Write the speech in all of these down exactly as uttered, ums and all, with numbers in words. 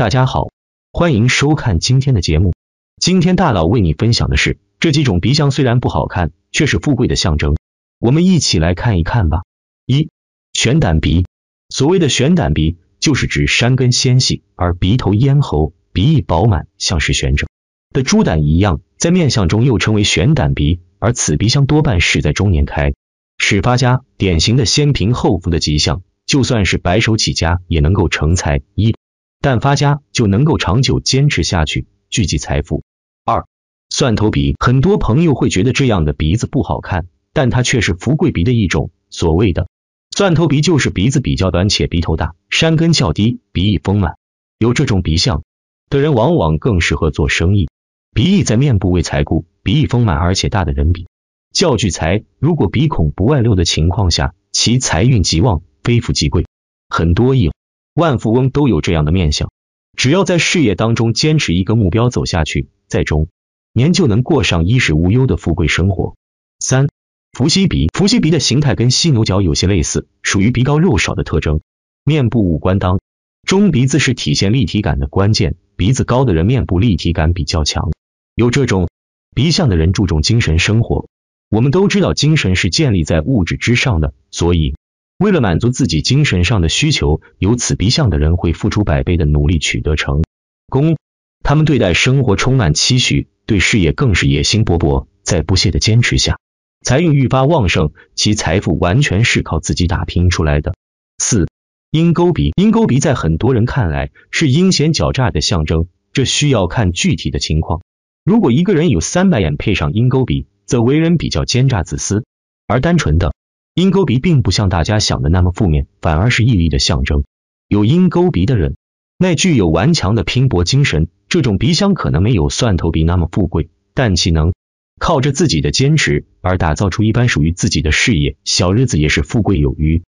大家好，欢迎收看今天的节目。今天大佬为你分享的是这几种鼻香，虽然不好看，却是富贵的象征。我们一起来看一看吧。一、悬胆鼻。所谓的悬胆鼻，就是指山根纤细而鼻头咽喉，鼻翼饱满，像是悬着的猪胆一样，在面相中又称为悬胆鼻。而此鼻香多半是在中年开始发家，典型的先贫后富的吉象，就算是白手起家也能够成才。一但发家就能够长久坚持下去，聚集财富。二、蒜头鼻。很多朋友会觉得这样的鼻子不好看，但它却是富贵鼻的一种。所谓的蒜头鼻，就是鼻子比较短且鼻头大，山根较低，鼻翼丰满。有这种鼻相的人往往更适合做生意。鼻翼在面部为财库，鼻翼丰满而且大的人比较聚财。如果鼻孔不外露的情况下，其财运极旺，非富即贵。很多亿万富翁都有这样的面相，只要在事业当中坚持一个目标走下去，在中年就能过上衣食无忧的富贵生活。三、伏羲鼻。伏羲鼻的形态跟犀牛角有些类似，属于鼻高肉少的特征。面部五官当中，鼻子是体现立体感的关键，鼻子高的人面部立体感比较强。有这种鼻相的人注重精神生活。我们都知道精神是建立在物质之上的，所以为了满足自己精神上的需求，有此鼻相的人会付出百倍的努力取得成功。他们对待生活充满期许，对事业更是野心勃勃，在不懈的坚持下，财运愈发旺盛，其财富完全是靠自己打拼出来的。四、鹰钩鼻。鹰钩鼻在很多人看来是阴险狡诈的象征，这需要看具体的情况。如果一个人有三白眼配上鹰钩鼻，则为人比较奸诈自私，而单纯的鹰钩鼻并不像大家想的那么负面，反而是毅力的象征。有鹰钩鼻的人那具有顽强的拼搏精神。这种鼻香可能没有蒜头鼻那么富贵，但其能靠着自己的坚持而打造出一般属于自己的事业，小日子也是富贵有余。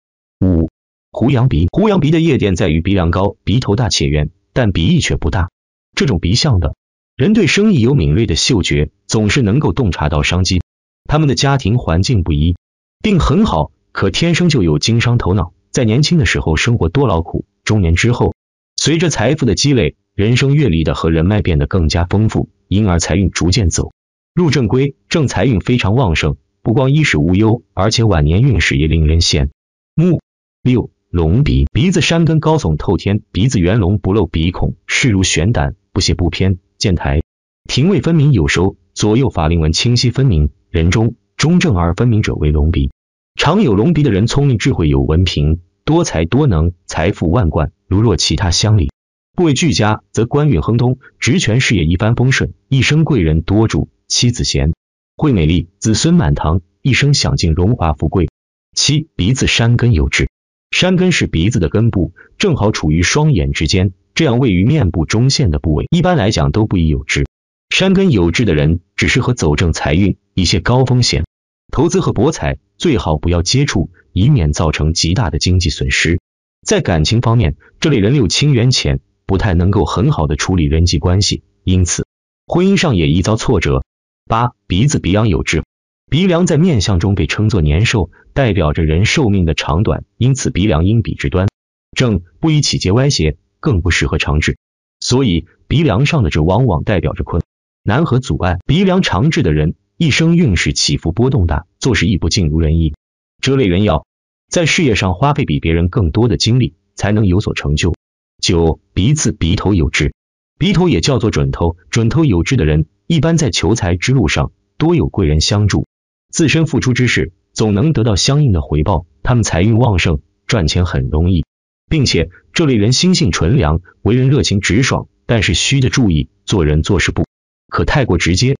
五、胡杨鼻。胡杨鼻的优点在于鼻梁高，鼻头大且圆，但鼻翼却不大。这种鼻相的人对生意有敏锐的嗅觉，总是能够洞察到商机。他们的家庭环境不一并很好，可天生就有经商头脑，在年轻的时候生活多劳苦，中年之后随着财富的积累，人生阅历的和人脉变得更加丰富，因而财运逐渐走入正规，正财运非常旺盛，不光衣食无忧，而且晚年运势也令人羡慕。六、龙鼻。鼻子山根高耸透天，鼻子圆隆不露鼻孔，势如悬胆，不斜不偏，剑台庭位分明有收，左右法令纹清晰分明，人中中正而分明者为龙鼻。常有龙鼻的人聪明智慧有文凭，多才多能，财富万贯。如若其他乡里部位俱佳，则官运亨通，职权事业一帆风顺，一生贵人多助，妻子贤惠美丽，子孙满堂，一生享尽荣华富贵。七、鼻子山根有痣。山根是鼻子的根部，正好处于双眼之间，这样位于面部中线的部位，一般来讲都不宜有痣。山根有痣的人只适合走正财运，一些高风险投资和博彩最好不要接触，以免造成极大的经济损失。在感情方面，这类人六亲缘浅，不太能够很好的处理人际关系，因此婚姻上也易遭挫折。八、鼻子鼻梁有痣。鼻梁在面相中被称作年寿，代表着人寿命的长短，因此鼻梁应笔直端正，不宜起节歪斜，更不适合长痣，所以鼻梁上的痣往往代表着困难和阻碍。鼻梁长痣的人一生运势起伏波动大，做事亦不尽如人意。这类人要在事业上花费比别人更多的精力，才能有所成就。九、鼻子鼻头有痣。鼻头也叫做准头。准头有痣的人一般在求财之路上多有贵人相助，自身付出之事总能得到相应的回报，他们财运旺盛，赚钱很容易，并且这类人心性纯良，为人热情直爽，但是需得注意做人做事不可太过直接。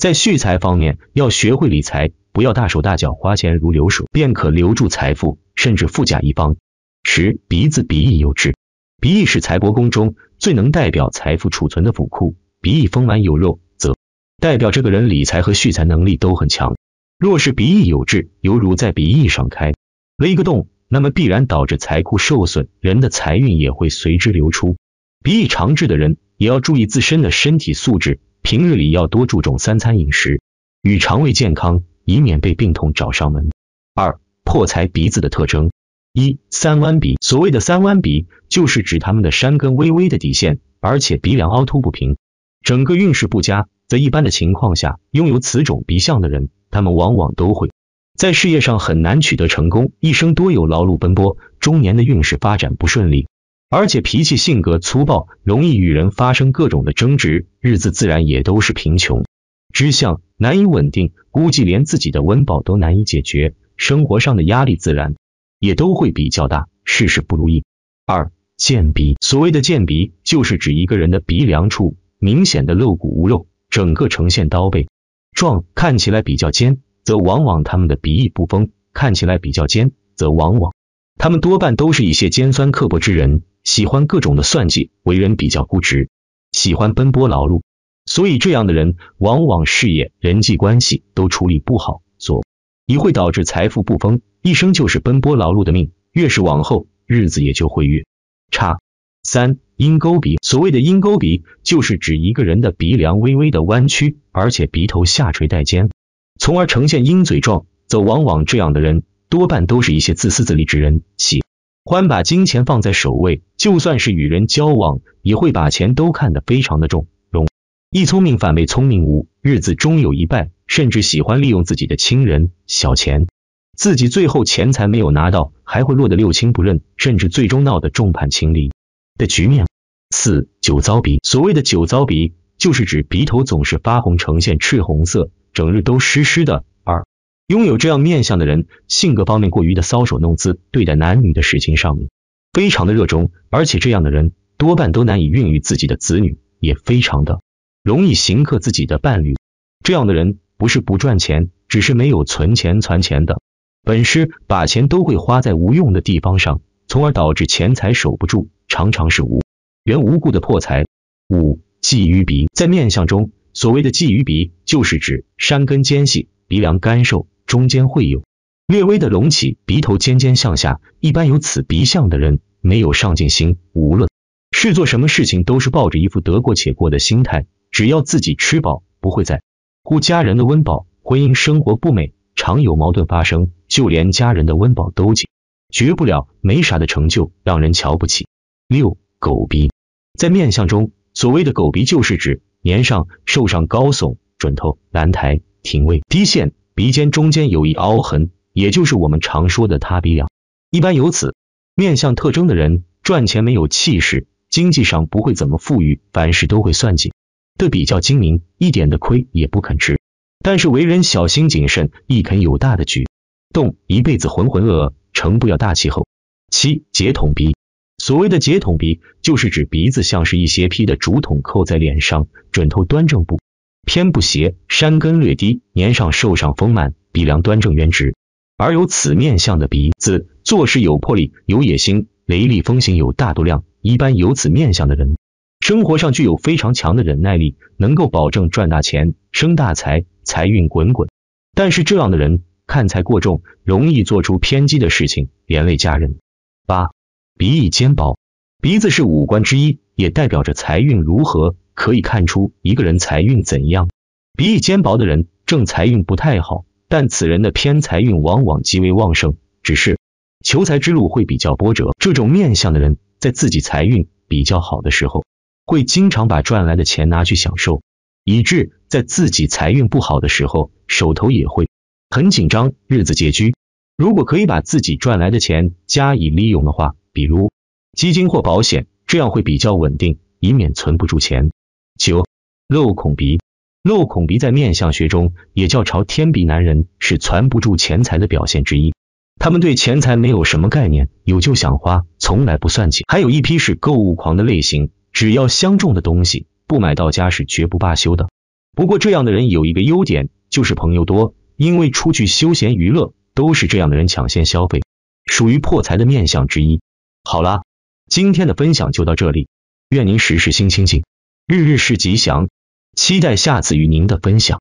在蓄财方面，要学会理财，不要大手大脚花钱如流水，便可留住财富，甚至富甲一方。十、鼻子鼻翼有痣。鼻翼是财帛宫中最能代表财富储存的府库，鼻翼丰满有肉，则代表这个人理财和蓄财能力都很强。若是鼻翼有痣，犹如在鼻翼上开了一个洞，那么必然导致财库受损，人的财运也会随之流出。鼻翼长痣的人也要注意自身的身体素质，平日里要多注重三餐饮食与肠胃健康，以免被病痛找上门。二、破财鼻子的特征。一、三弯鼻。所谓的三弯鼻，就是指他们的山根微微的底线而且鼻梁凹凸不平，整个运势不佳。在一般的情况下，拥有此种鼻相的人，他们往往都会在事业上很难取得成功，一生多有劳碌奔波，中年的运势发展不顺利。 而且脾气性格粗暴，容易与人发生各种的争执，日子自然也都是贫穷之相，难以稳定，估计连自己的温饱都难以解决，生活上的压力自然也都会比较大，事事不如意。二、见鼻，所谓的见鼻，就是指一个人的鼻梁处明显的露骨无肉，整个呈现刀背状，看起来比较尖，则往往他们的鼻翼不丰；看起来比较尖，则往往他们多半都是一些尖酸刻薄之人。 喜欢各种的算计，为人比较固执，喜欢奔波劳碌，所以这样的人往往事业、人际关系都处理不好，所以会导致财富不丰，一生就是奔波劳碌的命。越是往后，日子也就会越差。三、鹰钩鼻，所谓的鹰钩鼻，就是指一个人的鼻梁微微的弯曲，而且鼻头下垂带尖，从而呈现鹰嘴状，则往往这样的人多半都是一些自私自利之人，喜 欢把金钱放在首位，就算是与人交往，也会把钱都看得非常的重。容易聪明反被聪明误，日子终有一败，甚至喜欢利用自己的亲人小钱，自己最后钱财没有拿到，还会落得六亲不认，甚至最终闹得众叛亲离的局面。四、酒糟鼻，所谓的酒糟鼻，就是指鼻头总是发红，呈现赤红色，整日都湿湿的。 拥有这样面相的人，性格方面过于的搔首弄姿，对待男女的事情上面非常的热衷，而且这样的人多半都难以孕育自己的子女，也非常的容易刑克自己的伴侣。这样的人不是不赚钱，只是没有存钱、攒钱的本事，把钱都会花在无用的地方上，从而导致钱财守不住，常常是无缘无故的破财。五、鲫鱼鼻，在面相中，所谓的鲫鱼鼻，就是指山根尖细，鼻梁干瘦。 中间会有略微的隆起，鼻头尖尖向下。一般有此鼻相的人，没有上进心，无论是做什么事情，都是抱着一副得过且过的心态。只要自己吃饱，不会在乎家人的温饱。婚姻生活不美，常有矛盾发生，就连家人的温饱都解决不了，没啥的成就，让人瞧不起。六、狗鼻，在面相中，所谓的狗鼻就是指年上、寿上高耸，准头、兰台、廷尉、低线。 鼻尖中间有一凹痕，也就是我们常说的塌鼻梁。一般有此面相特征的人，赚钱没有气势，经济上不会怎么富裕，凡事都会算计的比较精明，一点的亏也不肯吃。但是为人小心谨慎，一肯有大的举动，一辈子浑浑噩噩，成不了大气候。七、结筒鼻，所谓的结筒鼻，就是指鼻子像是一斜劈的竹筒扣在脸上，准头端正不 偏不斜，山根略低，年上寿上丰满，鼻梁端正圆直。而有此面相的鼻子，做事有魄力，有野心，雷厉风行，有大度量。一般有此面相的人，生活上具有非常强的忍耐力，能够保证赚大钱、生大财，财运滚滚。但是这样的人看财过重，容易做出偏激的事情，连累家人。八、鼻翼尖薄，鼻子是五官之一，也代表着财运如何。 可以看出一个人财运怎样。鼻翼尖薄的人，正财运不太好，但此人的偏财运往往极为旺盛，只是求财之路会比较波折。这种面相的人，在自己财运比较好的时候，会经常把赚来的钱拿去享受，以致在自己财运不好的时候，手头也会很紧张，日子拮据。如果可以把自己赚来的钱加以利用的话，比如基金或保险，这样会比较稳定，以免存不住钱。 九、漏孔鼻，漏孔鼻在面相学中也叫朝天鼻，男人是攒不住钱财的表现之一。他们对钱财没有什么概念，有就想花，从来不算计。还有一批是购物狂的类型，只要相中的东西不买到家是绝不罢休的。不过这样的人有一个优点，就是朋友多，因为出去休闲娱乐都是这样的人抢先消费，属于破财的面相之一。好啦，今天的分享就到这里，愿您时时心清静。 日日是吉祥，期待下次与您的分享。